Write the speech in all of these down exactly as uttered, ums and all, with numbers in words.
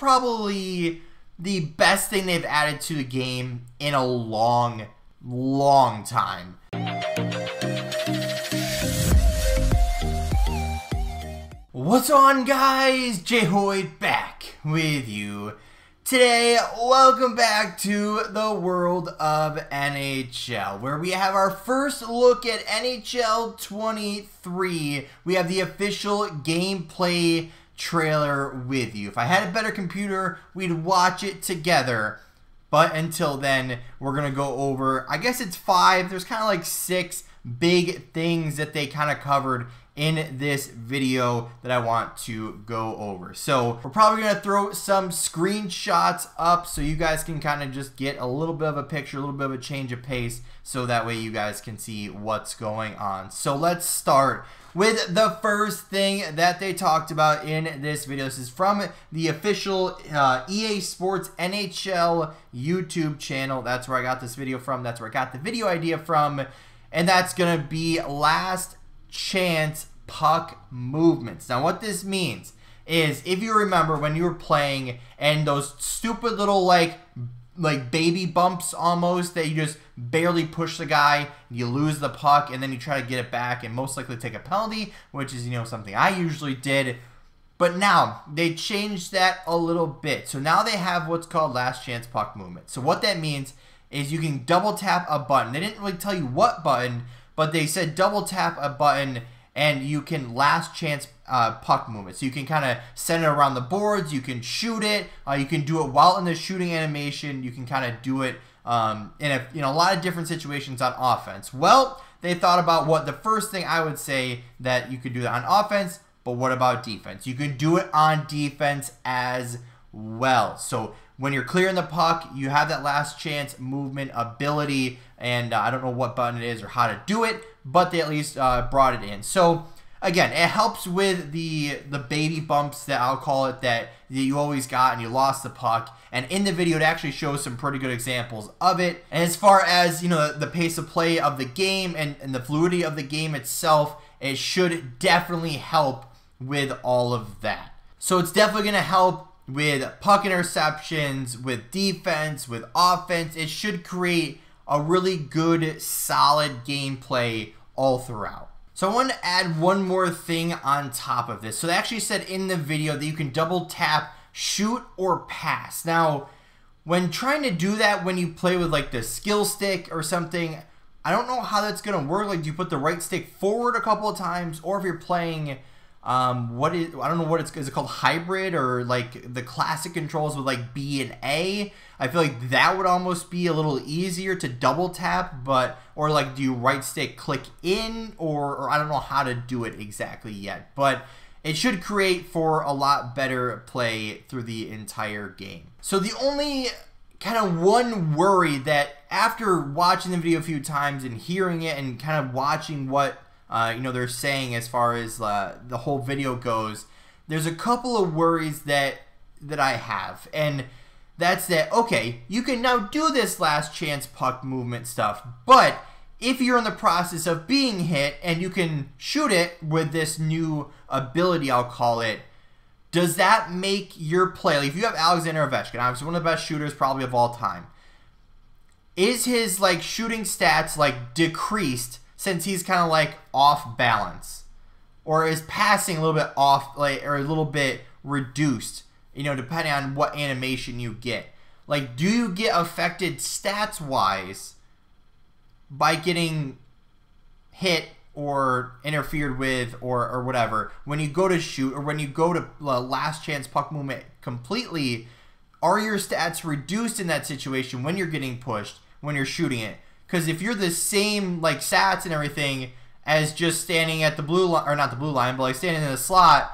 probably the best thing they've added to the game in a long, long time. What's on, guys? J Hoyt back with you. Today, welcome back to the world of N H L, where we have our first look at N H L twenty-three. We have the official gameplay trailer with you. If I had a better computer, we'd watch it together. But until then, we're going to go over, I guess it's five, there's kind of like six big things that they kind of covered in this video that I want to go over. So we're probably going to throw some screenshots up so you guys can kind of just get a little bit of a picture, a little bit of a change of pace, so that way you guys can see what's going on. So let's start with the first thing that they talked about in this video. This is from the official uh, E A Sports N H L YouTube channel. That's where I got this video from. That's where I got the video idea from. And that's going to be last chance puck movements. Now what this means is, if you remember when you were playing and those stupid little like like baby bumps almost that you just barely push the guy, you lose the puck, and then you try to get it back and most likely take a penalty, which is, you know, something I usually did. But now they changed that a little bit. So now they have what's called last chance puck movement. So what that means is you can double tap a button. They didn't really tell you what button, but they said double tap a button and you can last chance uh, puck movement. So you can kind of send it around the boards. You can shoot it. Uh, you can do it while in the shooting animation. You can kind of do it um, in a, you know, a lot of different situations on offense. Well, they thought about what the first thing I would say that you could do that on offense, but what about defense? You can do it on defense as well. So when you're clearing the puck, you have that last chance movement ability, and uh, I don't know what button it is or how to do it, but they at least uh, brought it in. So again, it helps with the the baby bumps that I'll call it that, that you always got and you lost the puck. And in the video, it actually shows some pretty good examples of it. And as far as, you know, the pace of play of the game and, and the fluidity of the game itself, it should definitely help with all of that. So it's definitely going to help with puck interceptions, with defense, with offense. It should create a really good, solid gameplay all throughout. So I want to add one more thing on top of this. So they actually said in the video that you can double tap, shoot, or pass. Now, when trying to do that, when you play with like the skill stick or something, I don't know how that's going to work. Like, do you put the right stick forward a couple of times, or if you're playing Um, what is, I don't know what it's, is it called hybrid, or like the classic controls with like B and A? I feel like that would almost be a little easier to double tap, but, or like, do you right stick click in, or, or I don't know how to do it exactly yet, but it should create for a lot better play through the entire game. So the only kind of one worry that after watching the video a few times and hearing it and kind of watching what Uh, you know, they're saying as far as uh, the whole video goes, there's a couple of worries that that I have, and that's that. Okay, you can now do this last chance puck movement stuff, but if you're in the process of being hit and you can shoot it with this new ability, I'll call it, does that make your play? Like, if you have Alexander Ovechkin, obviously one of the best shooters probably of all time, is his like shooting stats like decreased since he's kind of like off balance, or is passing a little bit off, like, or a little bit reduced, you know, depending on what animation you get? Like, do you get affected stats wise by getting hit or interfered with or, or whatever when you go to shoot, or when you go to uh, last chance puck movement completely? Are your stats reduced in that situation when you're getting pushed, when you're shooting it? Because if you're the same, like, stats and everything as just standing at the blue line, or not the blue line, but like standing in the slot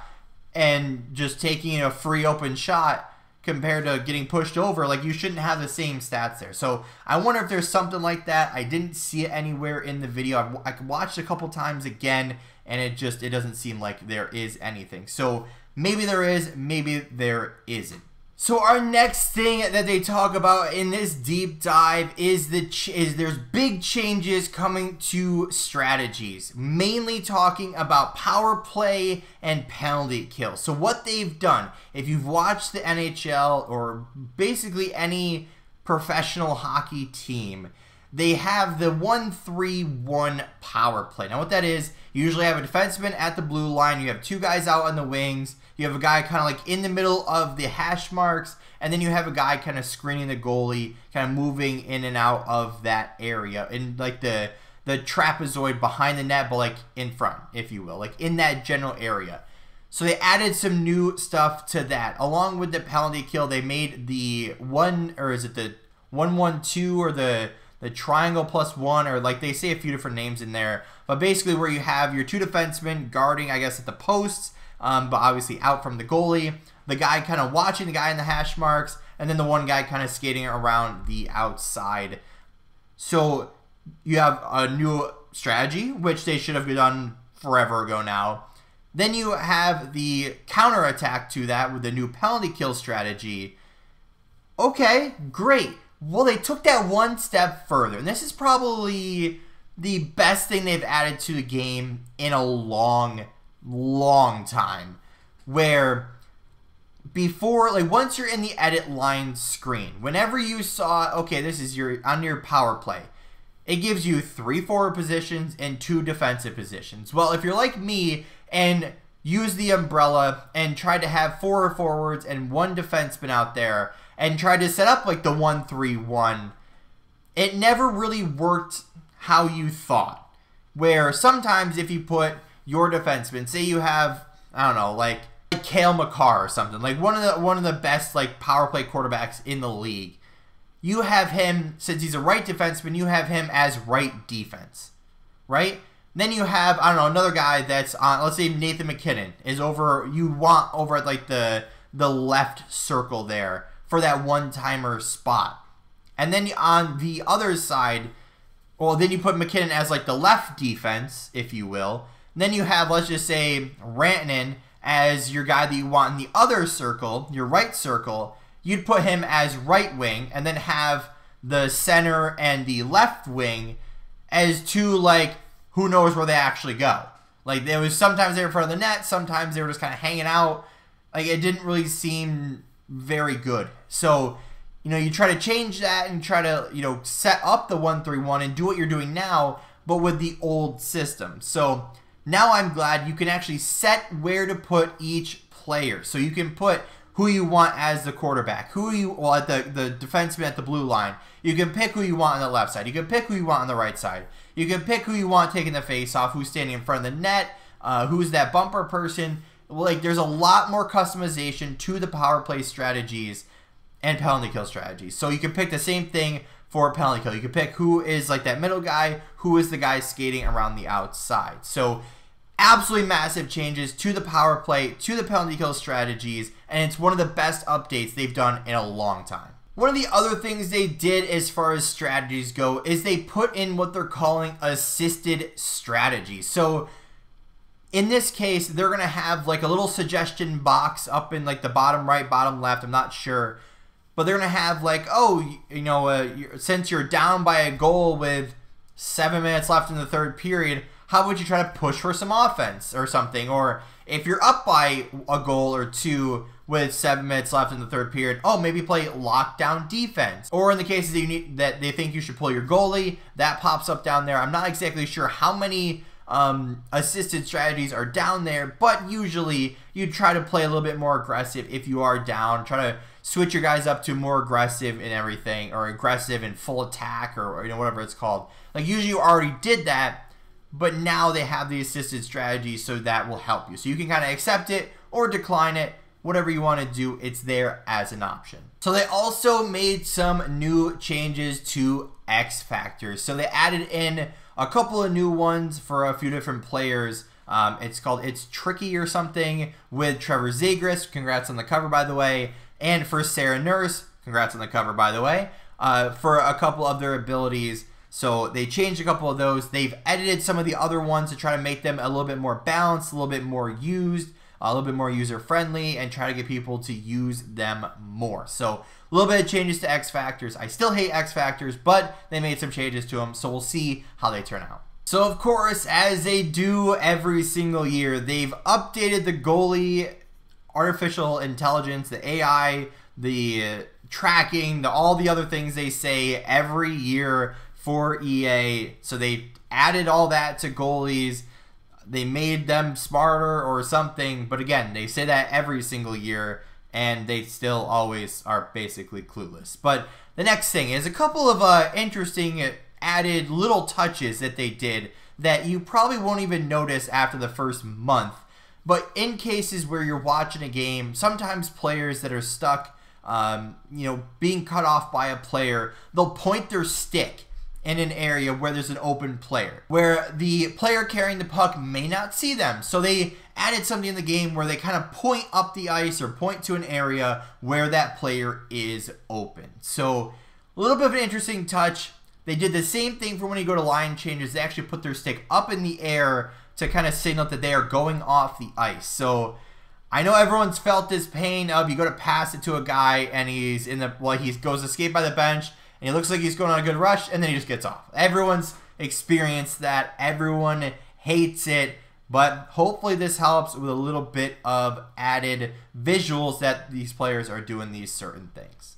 and just taking a free open shot compared to getting pushed over, like, you shouldn't have the same stats there. So I wonder if there's something like that. I didn't see it anywhere in the video. I, I watched a couple times again, and it just, it doesn't seem like there is anything. So maybe there is, maybe there isn't. So our next thing that they talk about in this deep dive is the ch is there's big changes coming to strategies, mainly talking about power play and penalty kill. So what they've done, if you've watched the N H L or basically any professional hockey team, they have the one three one power play. Now what that is, you usually have a defenseman at the blue line, you have two guys out on the wings, you have a guy kind of like in the middle of the hash marks, and then you have a guy kind of screening the goalie, kind of moving in and out of that area, in like the, the trapezoid behind the net, but like in front, if you will, like in that general area. So they added some new stuff to that. Along with the penalty kill, they made the one, or is it the one one two, or the... the triangle plus one, or like they say a few different names in there, but basically where you have your two defensemen guarding, I guess, at the posts, um, but obviously out from the goalie, the guy kind of watching the guy in the hash marks, and then the one guy kind of skating around the outside. So you have a new strategy, which they should have done forever ago now. Then you have the counterattack to that with the new penalty kill strategy. Okay, great. Well, they took that one step further, and this is probably the best thing they've added to the game in a long, long time, where before, like once you're in the edit line screen, whenever you saw, okay, this is your on your power play, it gives you three forward positions and two defensive positions. Well, if you're like me and use the umbrella and try to have four forwards and one defenseman out there, and tried to set up like the one three one, it never really worked how you thought. Where sometimes if you put your defenseman, say you have, I don't know, like Cale Makar or something, like one of the one of the best like power play quarterbacks in the league, you have him, since he's a right defenseman, you have him as right defense, right? Then you have, I don't know, another guy that's on, let's say Nathan McKinnon is over, you want over at like the the left circle there for that one-timer spot. And then on the other side, well, then you put McKinnon as like the left defense, if you will. And then you have, let's just say, Rantanen as your guy that you want in the other circle, your right circle. You'd put him as right wing and then have the center and the left wing as two, like, who knows where they actually go. Like, there was sometimes they were in front of the net, sometimes they were just kind of hanging out. Like, it didn't really seem very good. So, you know, you try to change that and try to, you know, set up the one three one and do what you're doing now, but with the old system. So now I'm glad you can actually set where to put each player. So you can put who you want as the quarterback, who you, well, at the, the defenseman at the blue line. You can pick who you want on the left side. You can pick who you want on the right side. You can pick who you want taking the face off, who's standing in front of the net, uh, who's that bumper person. Like, there's a lot more customization to the power play strategies and penalty kill strategies. So you can pick the same thing for penalty kill. You can pick who is like that middle guy, who is the guy skating around the outside. So absolutely massive changes to the power play, to the penalty kill strategies, and it's one of the best updates they've done in a long time. One of the other things they did as far as strategies go is they put in what they're calling assisted strategies. So in this case, they're going to have like a little suggestion box up in like the bottom right, bottom left, I'm not sure. But they're going to have like, oh, you know, uh, you're, since you're down by a goal with seven minutes left in the third period, how would you try to push for some offense or something? Or if you're up by a goal or two with seven minutes left in the third period, oh, maybe play lockdown defense. Or in the cases that, you need, that they think you should pull your goalie, that pops up down there. I'm not exactly sure how many Um, assisted strategies are down there, but usually you try to play a little bit more aggressive if you are down, try to switch your guys up to more aggressive and everything, or aggressive and full attack, or, or you know, whatever it's called. Like, usually you already did that, but now they have the assisted strategy, so that will help you. So you can kind of accept it or decline it, whatever you want to do, it's there as an option. So they also made some new changes to X factors. So they added in a couple of new ones for a few different players. Um, it's called It's Tricky or something with Trevor Zegras. Congrats on the cover, by the way. And for Sarah Nurse, congrats on the cover, by the way, uh, for a couple of their abilities. So they changed a couple of those. They've edited some of the other ones to try to make them a little bit more balanced, a little bit more used. a little bit more user-friendly, and try to get people to use them more. So a little bit of changes to X Factors. I still hate X Factors, but they made some changes to them, so we'll see how they turn out. So of course, as they do every single year, they've updated the goalie artificial intelligence, the A I, the tracking, the, all the other things they say every year for E A. So they added all that to goalies. They made them smarter or something. But again, they say that every single year, and they still always are basically clueless. But the next thing is a couple of uh, interesting added little touches that they did that you probably won't even notice after the first month. But in cases where you're watching a game, sometimes players that are stuck, um, you know, being cut off by a player, they'll point their stick in an area where there's an open player, where the player carrying the puck may not see them. So they added something in the game where they kind of point up the ice or point to an area where that player is open. So a little bit of an interesting touch. They did the same thing for when you go to line changes. They actually put their stick up in the air to kind of signal that they are going off the ice. So I know everyone's felt this pain of, you go to pass it to a guy and he's in the, well, he goes to skate by the bench, and it looks like he's going on a good rush, and then he just gets off. Everyone's experienced that. Everyone hates it. But hopefully this helps with a little bit of added visuals that these players are doing these certain things.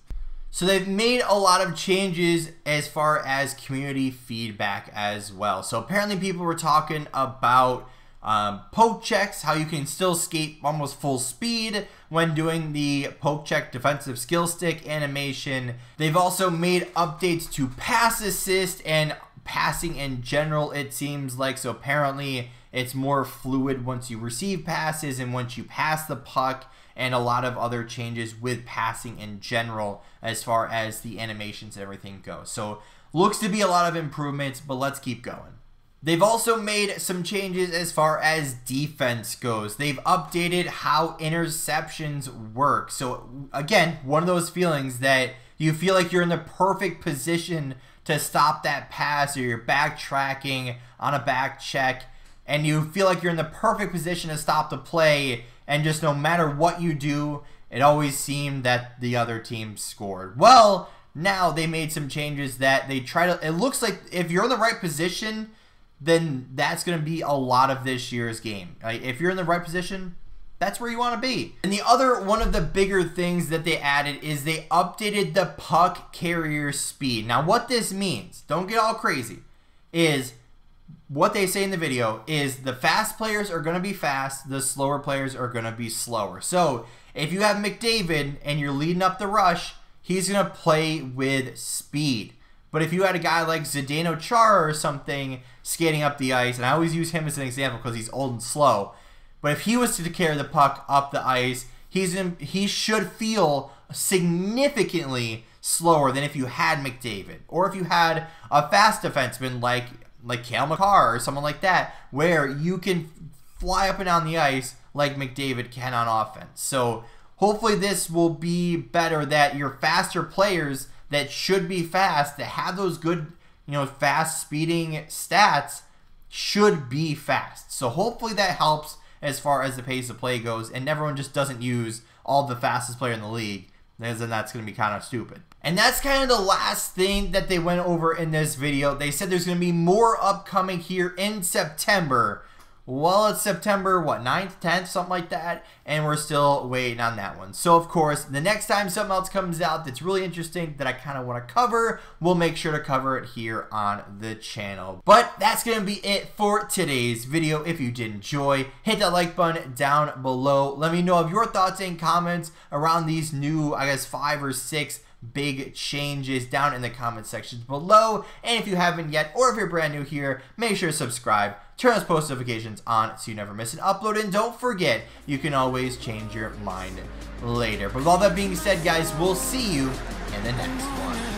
So they've made a lot of changes as far as community feedback as well. So apparently people were talking about um, poke checks, how you can still skate almost full speed when doing the poke check defensive skill stick animation. They've also made updates to pass assist and passing in general, it seems like. So apparently it's more fluid once you receive passes and once you pass the puck, and a lot of other changes with passing in general as far as the animations and everything go. So looks to be a lot of improvements, but let's keep going. They've also made some changes as far as defense goes. They've updated how interceptions work. So again, one of those feelings that you feel like you're in the perfect position to stop that pass, or you're backtracking on a back check, and you feel like you're in the perfect position to stop the play, and just no matter what you do, it always seemed that the other team scored. Well, now they made some changes that they try to, it looks like if you're in the right position, then that's going to be a lot of this year's game. Like, if you're in the right position, that's where you want to be. And the other one of the bigger things that they added is they updated the puck carrier speed. Now what this means, don't get all crazy, is what they say in the video is the fast players are going to be fast, the slower players are going to be slower. So if you have McDavid and you're leading up the rush, he's going to play with speed. But if you had a guy like Zdeno Chara or something skating up the ice, and I always use him as an example because he's old and slow, but if he was to carry the puck up the ice, he's in, he should feel significantly slower than if you had McDavid, or if you had a fast defenseman like like Cale Makar or someone like that, where you can fly up and down the ice like McDavid can on offense. So hopefully this will be better, that your faster players that should be fast, that have those good, you know, fast speeding stats, should be fast. So hopefully that helps as far as the pace of play goes, and everyone just doesn't use all the fastest player in the league, because then that's going to be kind of stupid. And that's kind of the last thing that they went over in this video. They said there's going to be more upcoming here in September. Well, it's September, what, ninth, tenth, something like that, and we're still waiting on that one. So, of course, the next time something else comes out that's really interesting that I kind of want to cover, we'll make sure to cover it here on the channel. But that's going to be it for today's video. If you did enjoy, hit that like button down below. Let me know of your thoughts and comments around these new, I guess, five or six big changes down in the comment sections below. And if you haven't yet, or if you're brand new here, make sure to subscribe, turn those post notifications on so you never miss an upload, and don't forget, you can always change your mind later. But with all that being said, guys, we'll see you in the next one.